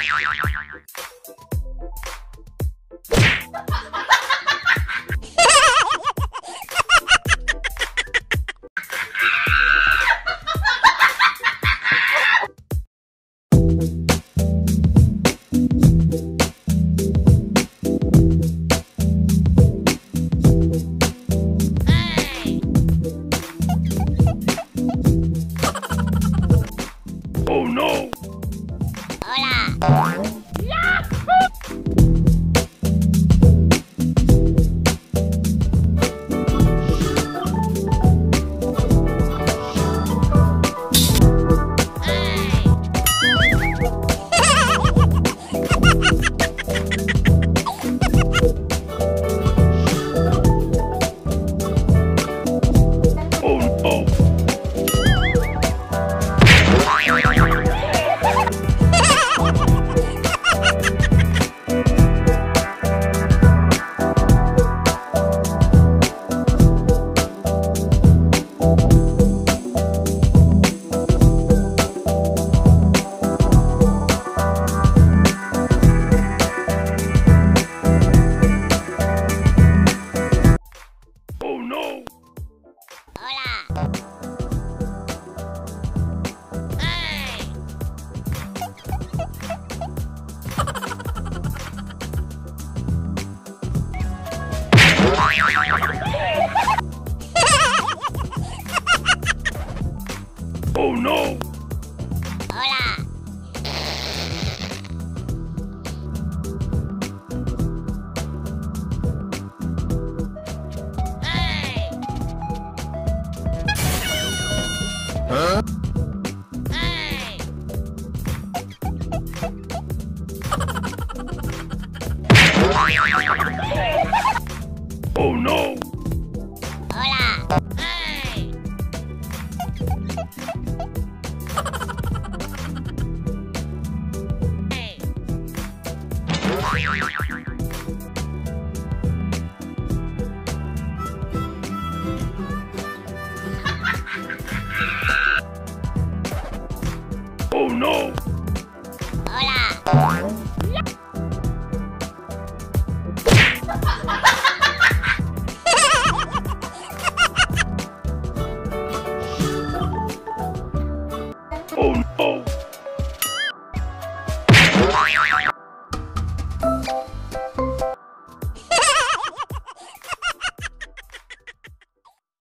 Oh no! Hola! Hey! Huh? Hey! Oh no! Hola! Hey! Oh no! Hola! Oh no!